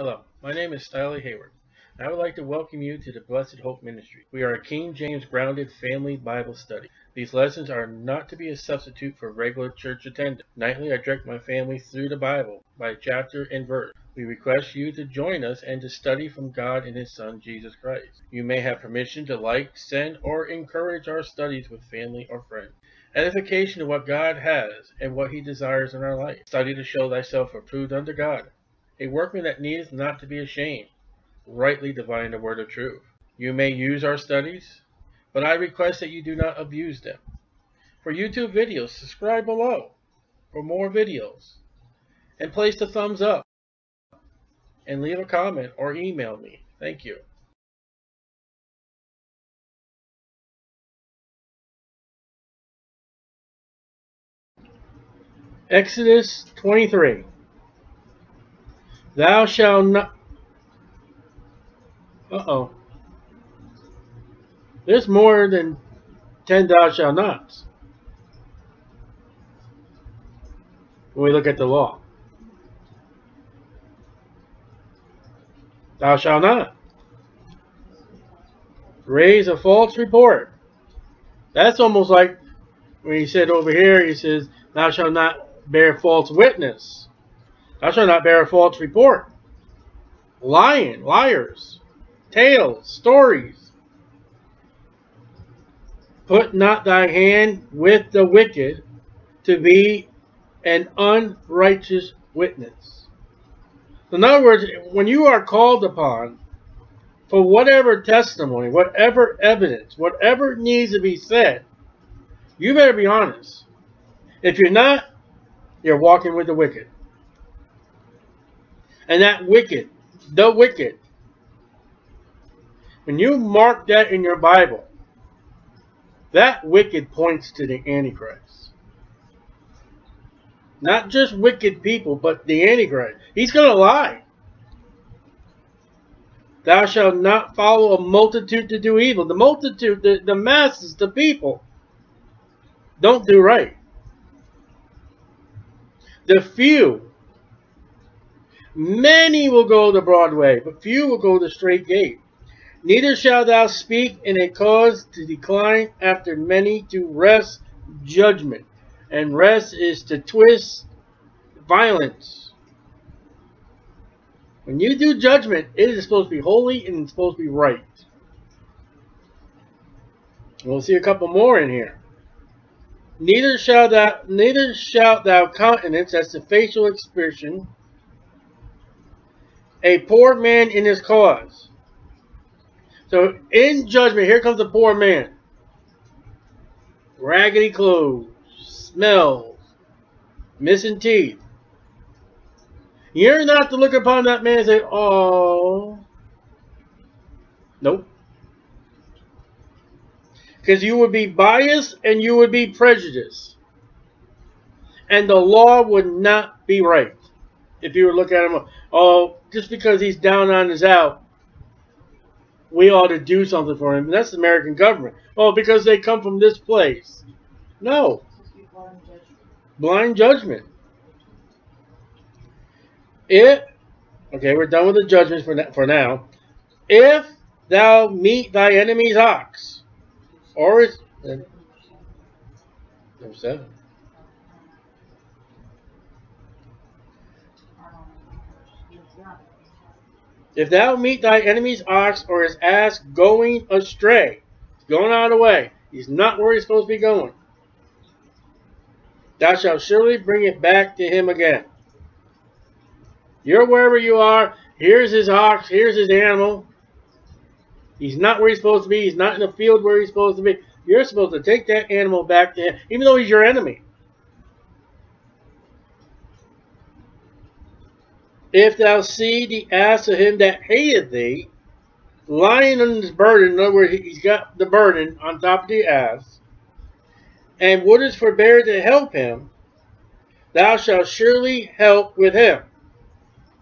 Hello, my name is Stiley Hayward, and I would like to welcome you to the Blessed Hope Ministry. We are a King James grounded family Bible study. These lessons are not to be a substitute for regular church attendance. Nightly I direct my family through the Bible by chapter and verse. We request you to join us and to study from God and His Son, Jesus Christ. You may have permission to like, send, or encourage our studies with family or friends. Edification of what God has and what He desires in our life. Study to show thyself approved unto God, a workman that needeth not to be ashamed, rightly dividing the word of truth. You may use our studies, but I request that you do not abuse them. For YouTube videos, subscribe below for more videos, and place the thumbs up, and leave a comment or email me. Thank you. Exodus 23. Thou shalt not... Uh-oh. There's more than 10 thou shalt nots when we look at the law. Thou shalt not raise a false report. That's almost like when he said over here, he says, thou shalt not bear false witness. Thou shalt not bear a false report. Lying, liars, tales, stories. Put not thy hand with the wicked to be an unrighteous witness. In other words, when you are called upon for whatever testimony, whatever evidence, whatever needs to be said, you better be honest. If you're not, you're walking with the wicked. And that wicked, the wicked. When you mark that in your Bible, that wicked points to the Antichrist. Not just wicked people, but the Antichrist. He's going to lie. Thou shalt not follow a multitude to do evil. The multitude, the masses, the people, don't do right. The few. Many will go the broad way, but few will go the straight gate. Neither shalt thou speak in a cause to decline after many to wrest judgment. And wrest is to twist violence. When you do judgment, it is supposed to be holy and it's supposed to be right. We'll see a couple more in here. Neither shalt thou countenance, that's the facial expression, a poor man in his cause. So in judgment, here comes a poor man. Raggedy clothes, smells, missing teeth. You're not to look upon that man and say, oh. Nope. Because you would be biased and you would be prejudiced. And the law would not be right. If you were to look at him, oh, just because he's down on his out, we ought to do something for him. And that's the American government. Oh, because they come from this place. No. Blind judgment. If, okay, we're done with the judgments for now. If thou meet thy enemy's ox, or is, number 7. If thou meet thy enemy's ox or his ass going astray, he's going out of the way, he's not where he's supposed to be going, thou shalt surely bring it back to him again. You're wherever you are, here's his ox, here's his animal. He's not where he's supposed to be, he's not in the field where he's supposed to be. You're supposed to take that animal back to him, even though he's your enemy. If thou see the ass of him that hateth thee, lying on his burden, in other words, he's got the burden on top of the ass, and wouldest forbear to help him, thou shalt surely help with him.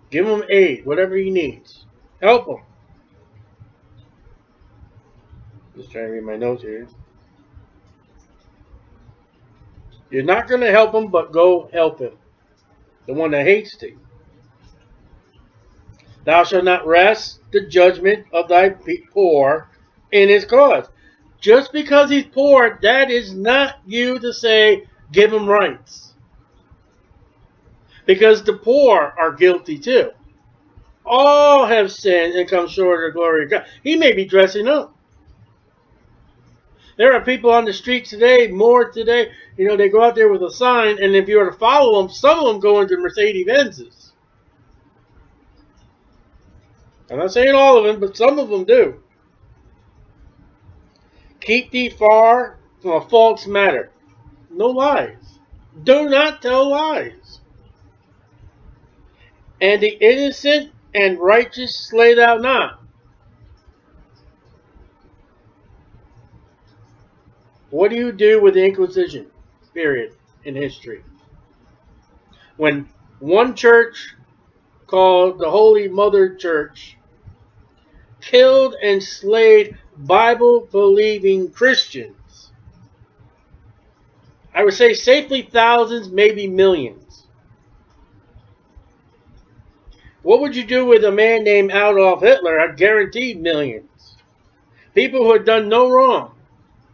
Give him aid, whatever he needs. Help him. Just trying to read my notes here. You're not going to help him, but go help him. The one that hates thee. Thou shalt not rest the judgment of thy poor in his cause. Just because he's poor, that is not you to say, give him rights. Because the poor are guilty too. All have sinned and come short of the glory of God. He may be dressing up. There are people on the street today, more today, you know, they go out there with a sign, and if you were to follow them, some of them go into Mercedes-Benzes. I'm not saying all of them, but some of them do. Keep thee far from a false matter. No lies. Do not tell lies. And the innocent and righteous slay thou not. What do you do with the Inquisition period in history? When one church called the Holy Mother Church killed and slayed Bible-believing Christians, I would say safely thousands, maybe millions. What would you do with a man named Adolf Hitler? I guarantee millions. People who had done no wrong.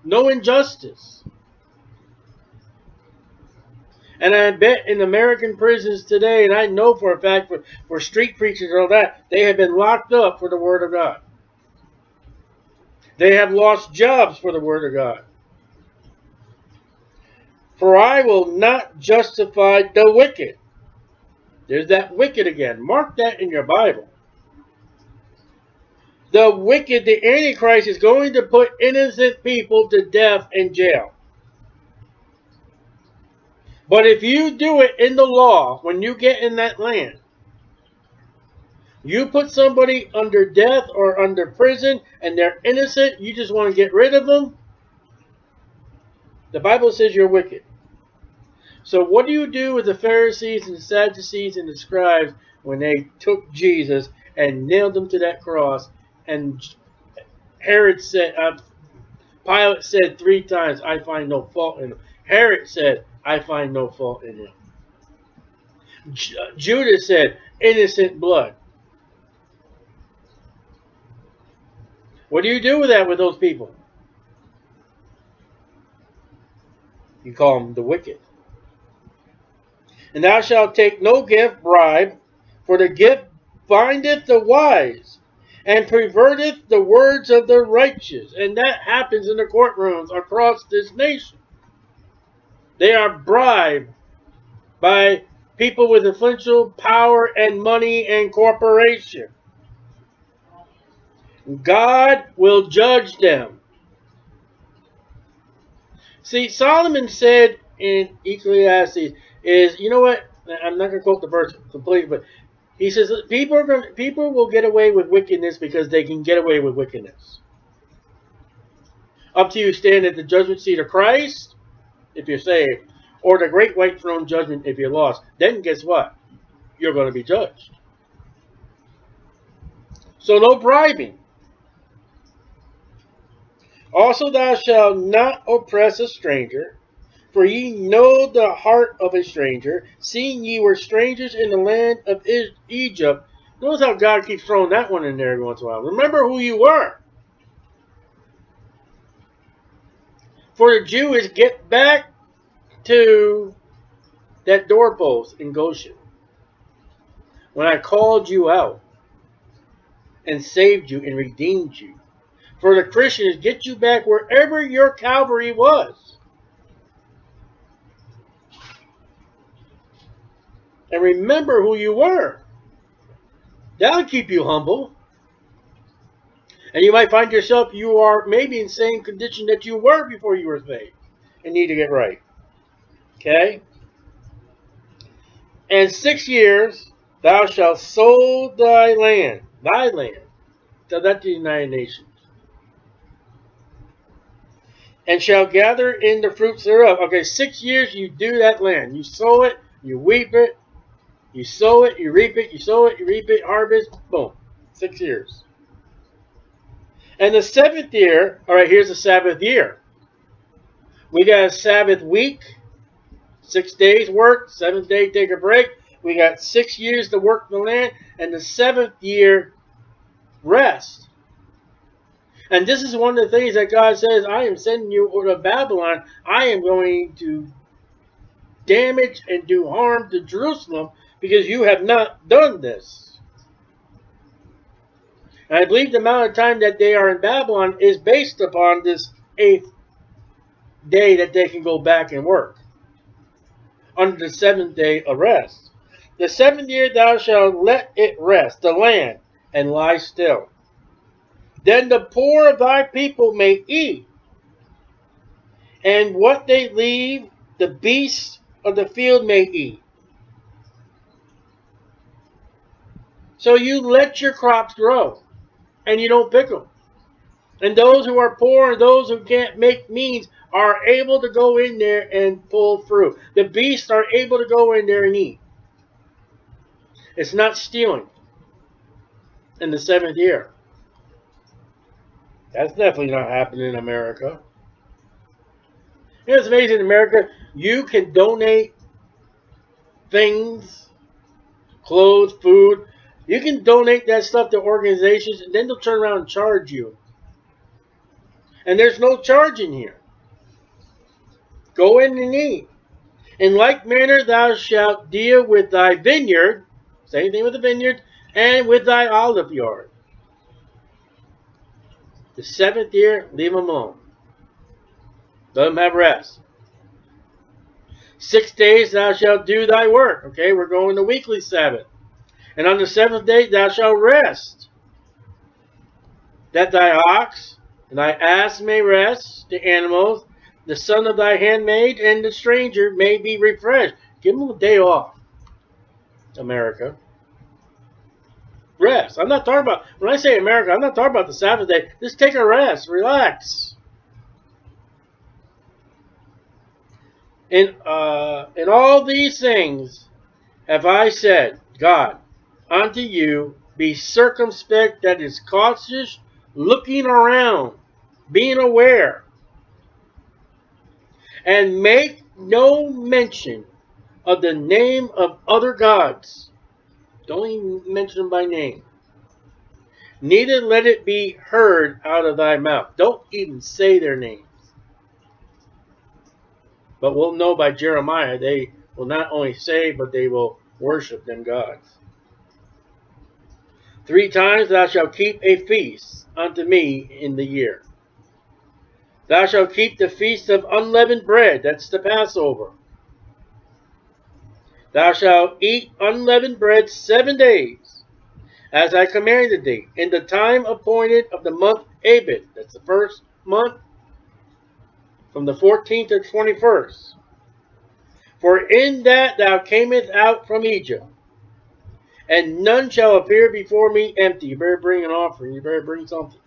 No injustice. And I bet in American prisons today, and I know for a fact for street preachers and all that, they have been locked up for the Word of God. They have lost jobs for the Word of God. For I will not justify the wicked. There's that wicked again. Mark that in your Bible. The wicked, the Antichrist, is going to put innocent people to death in jail. But if you do it in the law, when you get in that land, you put somebody under death or under prison and they're innocent, you just want to get rid of them, the Bible says you're wicked. So what do you do with the Pharisees and the Sadducees and the scribes when they took Jesus and nailed him to that cross? And Herod said, Pilate said 3 times, I find no fault in him. Herod said, I find no fault in him. Judas said, innocent blood. What do you do with that, with those people? You call them the wicked. And thou shalt take no gift, bribe, for the gift bindeth the wise, and perverteth the words of the righteous. And that happens in the courtrooms across this nation. They are bribed by people with influential power and money and corporation. God will judge them. See, Solomon said in Ecclesiastes is, you know what? I'm not going to quote the verse completely, but he says people will get away with wickedness because they can get away with wickedness. Up to you stand at the judgment seat of Christ, if you're saved, or the great white throne judgment if you're lost. Then guess what? You're going to be judged. So no bribing. Also thou shalt not oppress a stranger, for ye know the heart of a stranger, seeing ye were strangers in the land of Egypt. Notice how God keeps throwing that one in there every once in a while. Remember who you were. For the Jew is get back to that doorpost in Goshen. When I called you out and saved you and redeemed you. For the Christian is get you back wherever your Calvary was. And remember who you were. That'll keep you humble. And you might find yourself, you are maybe in the same condition that you were before you were saved and need to get right. Okay? And 6 years thou shalt sow thy land, to the United Nations. And shall gather in the fruits thereof. Okay, 6 years you do that land. You sow it, you reap it. You sow it, you reap it, you sow it, you reap it, harvest, boom, 6 years. And the 7th year, all right, here's the Sabbath year. We got a Sabbath week, 6 days work, 7th day take a break. We got 6 years to work the land, and the seventh year, rest. And this is one of the things that God says, I am sending you to Babylon. I am going to damage and do harm to Jerusalem because you have not done this. And I believe the amount of time that they are in Babylon is based upon this 8th day that they can go back and work under the 7th day of rest. The 7th year thou shalt let it rest, the land, and lie still. Then the poor of thy people may eat, and what they leave, the beasts of the field may eat. So you let your crops grow, and you don't pick them. And those who are poor and those who can't make means are able to go in there and pull fruit. The beasts are able to go in there and eat. It's not stealing in the 7th year. That's definitely not happening in America. It's amazing in America, you can donate things, clothes, food. You can donate that stuff to organizations, and then they'll turn around and charge you. And there's no charge in here. Go in and eat. In like manner thou shalt deal with thy vineyard, same thing with the vineyard, and with thy olive yard. The 7th year, leave them alone. Let them have rest. 6 days thou shalt do thy work. Okay, we're going to weekly Sabbath. And on the 7th day thou shalt rest, that thy ox and thy ass may rest, the animals, the son of thy handmaid, and the stranger may be refreshed. Give them a day off, America. Rest. I'm not talking about, when I say America, I'm not talking about the Sabbath day. Just take a rest. Relax. In all these things have I said, God, unto you, be circumspect, that is cautious, looking around, being aware, and make no mention of the name of other gods. Don't even mention them by name. Neither let it be heard out of thy mouth. Don't even say their names. But we'll know by Jeremiah, they will not only say, but they will worship them gods. 3 times thou shalt keep a feast unto me in the year. Thou shalt keep the feast of unleavened bread. That's the Passover. Thou shalt eat unleavened bread 7 days, as I commanded thee, in the time appointed of the month Abib. That's the first month, from the 14th to 21st. For in that thou camest out from Egypt, and none shall appear before me empty. You better bring an offering. You better bring something.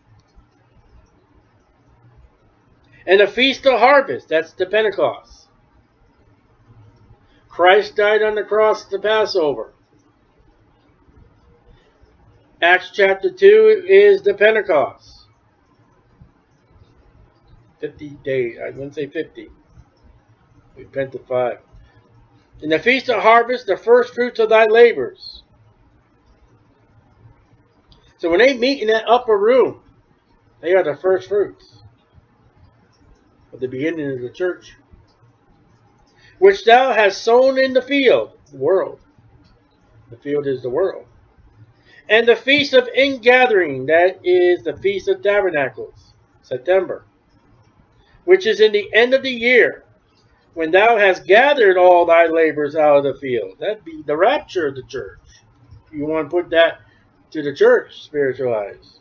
And a feast of harvest. That's the Pentecost. Christ died on the cross at the Passover. Acts chapter 2 is the Pentecost. 50 days. I wouldn't say 50. We pent to 5. In the feast of harvest, the first fruits of thy labors. So when they meet in that upper room, they are the first fruits of the beginning of the church, which thou hast sown in the field, the world. The field is the world. And the feast of ingathering, that is the feast of tabernacles, September, which is in the end of the year, when thou hast gathered all thy labors out of the field. That'd be the rapture of the church. You want to put that to the church, spiritualized.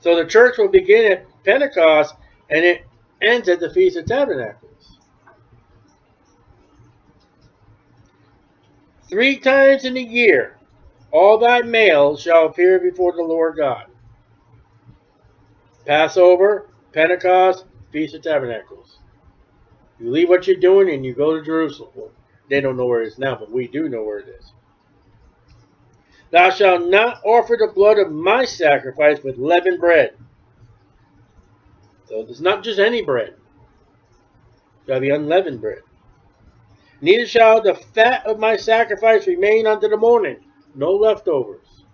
So the church will begin at Pentecost, and it ends at the Feast of Tabernacles. 3 times in a year, all thy males shall appear before the Lord God. Passover, Pentecost, Feast of Tabernacles. You leave what you're doing and you go to Jerusalem. Well, they don't know where it is now, but we do know where it is. Thou shalt not offer the blood of my sacrifice with leavened bread. So it's not just any bread. It shall be unleavened bread. Neither shall the fat of my sacrifice remain unto the morning, no leftovers.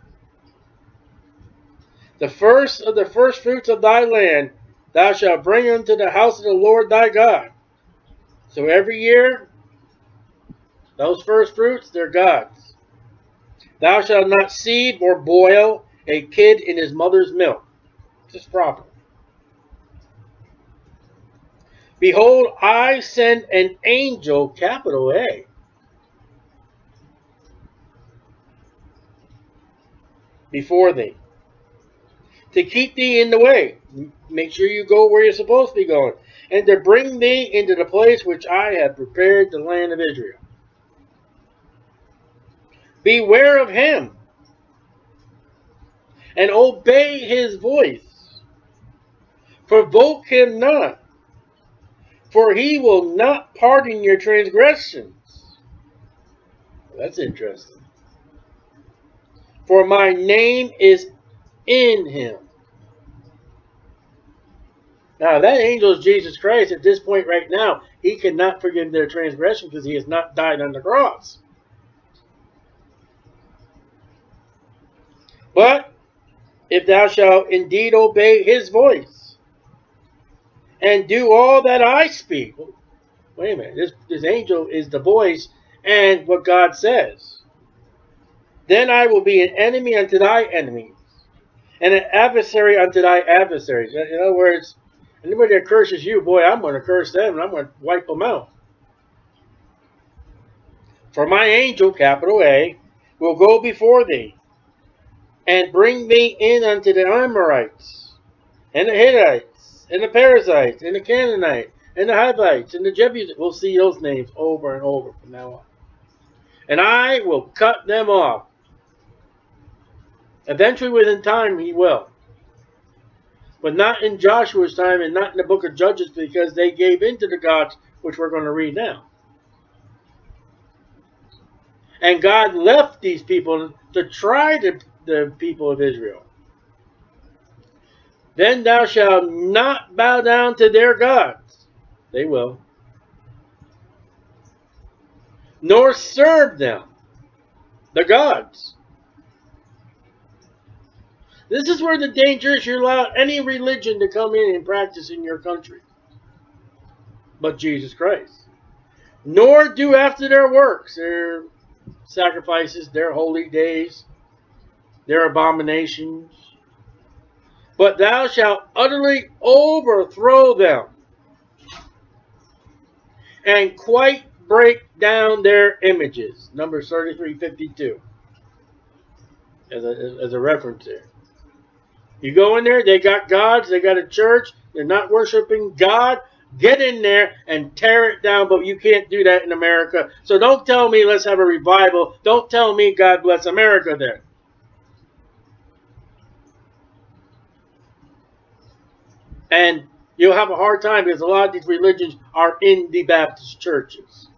The first of the first fruits of thy land thou shalt bring unto the house of the Lord thy God. So every year, those first fruits, they're God's. Thou shalt not seed or boil a kid in his mother's milk. This is proper. Behold, I send an angel, capital A, before thee, to keep thee in the way. Make sure you go where you're supposed to be going. And to bring thee into the place which I have prepared, the land of Israel. Beware of him, and obey his voice. Provoke him not, for he will not pardon your transgressions. That's interesting. For my name is in him. Now, that angel is Jesus Christ at this point right now. He cannot forgive their transgression because he has not died on the cross. But if thou shalt indeed obey his voice and do all that I speak. Wait a minute. This angel is the voice and what God says. Then I will be an enemy unto thy enemies, and an adversary unto thy adversaries. In other words, anybody that curses you, boy, I'm going to curse them, and I'm going to wipe them out. For my angel, capital A, will go before thee, and bring thee in unto the Amorites, and the Hittites, and the Perizzites, and the Canaanites, and the Hivites, and the Jebusites. We'll see those names over and over from now on. And I will cut them off. Eventually, within time, he will. But not in Joshua's time, and not in the book of Judges, because they gave in to the gods, which we're going to read now. And God left these people to try the people of Israel. Then thou shalt not bow down to their gods. They will. Nor serve them, the gods. This is where the danger is. You allow any religion to come in and practice in your country, but Jesus Christ. Nor do after their works, their sacrifices, their holy days, their abominations. But thou shalt utterly overthrow them, and quite break down their images. Numbers 33:52. As a reference there. You go in there, they got gods, they got a church, they're not worshiping God. Get in there and tear it down, but you can't do that in America. So don't tell me let's have a revival. Don't tell me God bless America then. And you'll have a hard time because a lot of these religions are in the Baptist churches.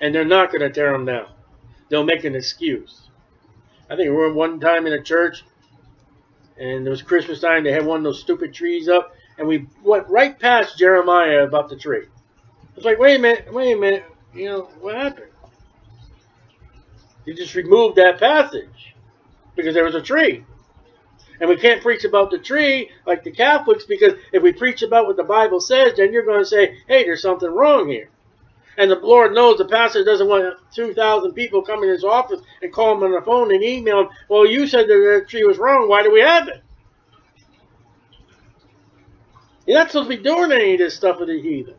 And they're not going to tear them down. They'll make an excuse. I think we were one time in a church, and it was Christmas time. They had one of those stupid trees up, and we went right past Jeremiah about the tree. It's like, wait a minute, you know, what happened? They just removed that passage because there was a tree. And we can't preach about the tree like the Catholics, because if we preach about what the Bible says, then you're going to say, hey, there's something wrong here. And the Lord knows the pastor doesn't want 2,000 people coming in his office and call him on the phone and email him, well, you said that tree was wrong. Why do we have it? You're not supposed to be doing any of this stuff with the heathen.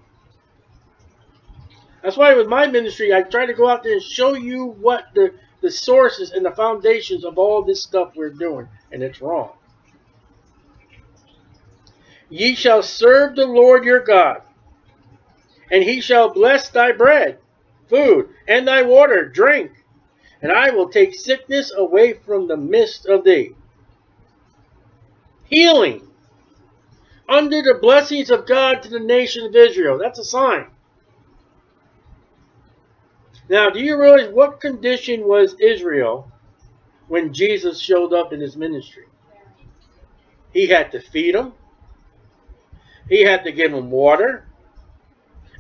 That's why with my ministry, I try to go out there and show you what the sources and the foundations of all this stuff we're doing. And it's wrong. Ye shall serve the Lord your God, and he shall bless thy bread, food, and thy water, drink. And I will take sickness away from the midst of thee. Healing. Under the blessings of God to the nation of Israel. That's a sign. Now, do you realize what condition was Israel when Jesus showed up in his ministry? He had to feed them. He had to give them water.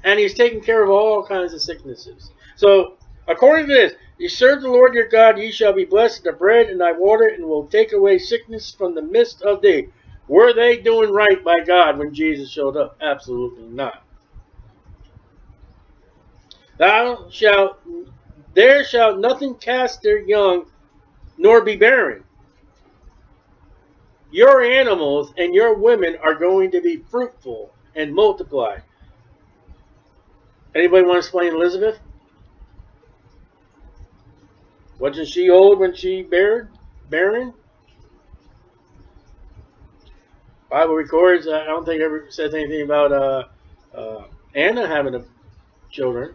and he's taking care of all kinds of sicknesses. So, according to this, ye serve the Lord your God, ye shall be blessed in the bread and thy water, and will take away sickness from the midst of thee. Were they doing right by God when Jesus showed up? Absolutely not. There shall nothing cast their young, nor be barren. Your animals and your women are going to be fruitful and multiply. Anybody want to explain Elizabeth? Wasn't she old when she barren? Bible records, I don't think ever says anything about Anna having children.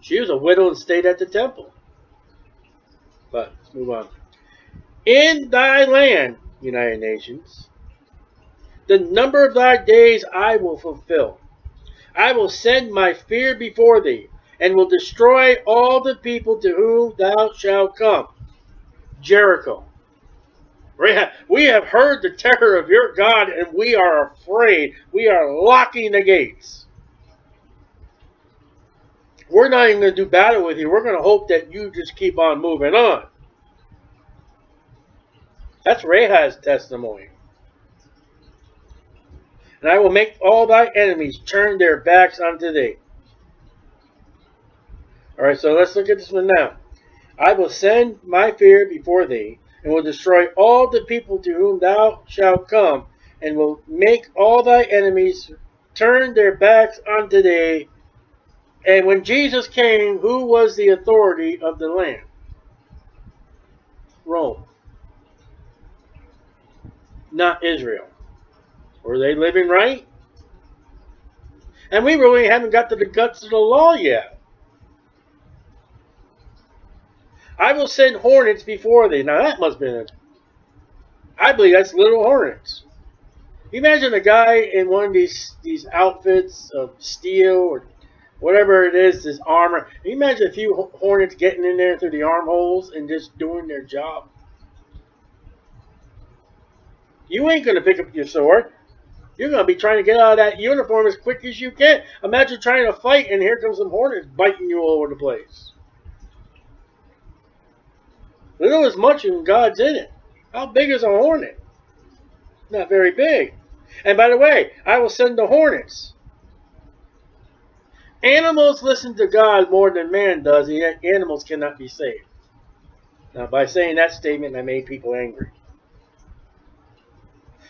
She was a widow and stayed at the temple. But let's move on. In thy land, United Nations, the number of thy days I will fulfill. I will send my fear before thee, and will destroy all the people to whom thou shalt come. Jericho. We have heard the terror of your God, and we are afraid. We are locking the gates. We're not even going to do battle with you. We're going to hope that you just keep on moving on. That's Rahab's testimony. And I will make all thy enemies turn their backs unto thee. Alright, so let's look at this one now. I will send my fear before thee, and will destroy all the people to whom thou shalt come, and will make all thy enemies turn their backs unto thee. And when Jesus came, who was the authority of the land? Rome. Not Israel. Were they living right? And we really haven't got to the guts of the law yet. I will send hornets before thee. Now that must have been I believe that's little hornets. Imagine a guy in one of these outfits of steel or whatever it is, this armor. Imagine a few hornets getting in there through the armholes and just doing their job. You ain't going to pick up your sword. You're going to be trying to get out of that uniform as quick as you can. Imagine trying to fight and here comes some hornets biting you all over the place. Little as much when God's in it. How big is a hornet? Not very big. And by the way, I will send the hornets. Animals listen to God more than man does, and yet animals cannot be saved. Now, by saying that statement, I made people angry.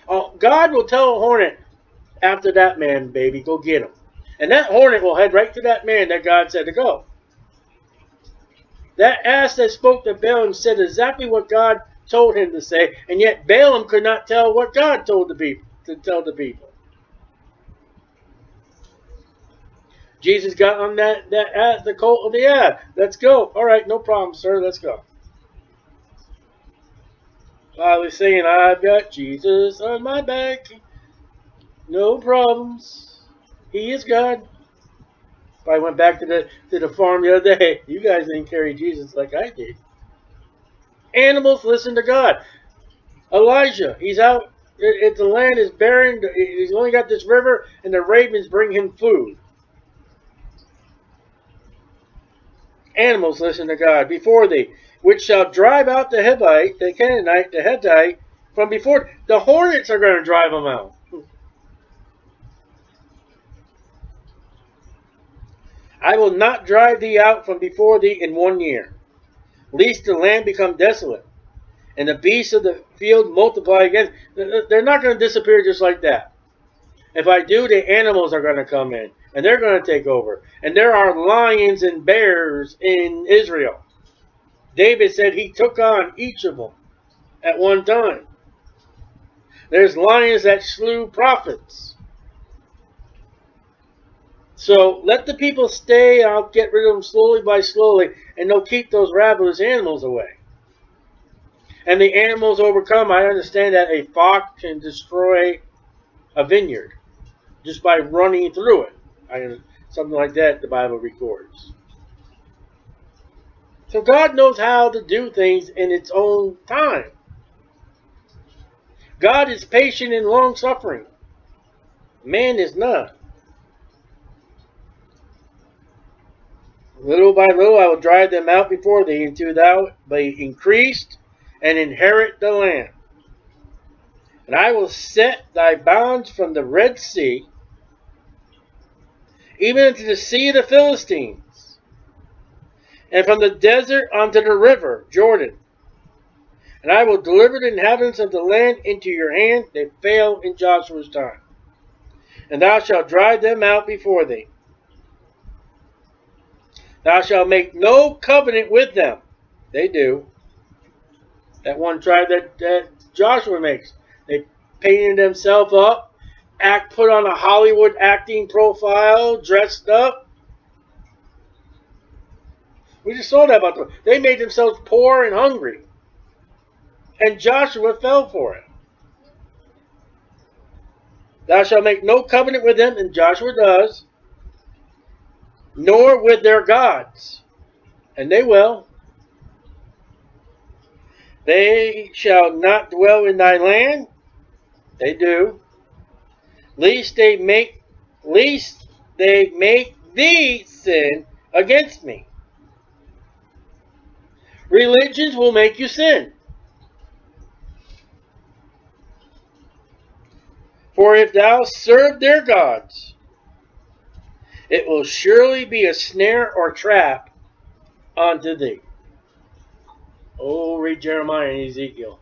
Oh, God will tell a hornet, after that man, baby, go get him. And that hornet will head right to that man that God said to go. That ass that spoke to Balaam said exactly what God told him to say, and yet Balaam could not tell what God told the people to tell the people. Jesus got on that ass, the colt of the ass. Let's go. All right, no problem, sir. Let's go. I was saying, I've got Jesus on my back. No problems. He is God. I went back to the farm the other day. You guys didn't carry Jesus like I did. Animals listen to God. Elijah, he's out. If the land is barren, he's only got this river, and the ravens bring him food. Animals listen to God. Before thee, which shall drive out the Hivite, the Canaanite, the Hittite from before. The hornets are going to drive them out. I will not drive thee out from before thee in 1 year, lest the land become desolate, and the beasts of the field multiply again. They're not going to disappear just like that. If I do, the animals are going to come in, and they're going to take over. And there are lions and bears in Israel. David said he took on each of them at one time. There's lions that slew prophets. So let the people stay. I'll get rid of them slowly by slowly, and they'll keep those ravenous animals away. And the animals overcome. I understand that a fox can destroy a vineyard just by running through it. Something like that the Bible records. So God knows how to do things in its own time. God is patient and long-suffering. Man is not. Little by little I will drive them out before thee, until thou be increased and inherit the land. And I will set thy bounds from the Red Sea, even unto the sea of the Philistines, and from the desert unto the river Jordan. And I will deliver the inhabitants of the land into your hand that fell in Joshua's time. And thou shalt drive them out before thee. Thou shalt make no covenant with them. They do. That one tribe that Joshua makes. They painted themselves up, put on a Hollywood acting profile, dressed up. We just saw that about them. They made themselves poor and hungry. And Joshua fell for it. Thou shalt make no covenant with them, and Joshua does, nor with their gods, and they will. They shall not dwell in thy land, they do, lest they make thee sin against me. Religions will make you sin. For if thou serve their gods, it will surely be a snare or trap unto thee. Oh, read Jeremiah and Ezekiel.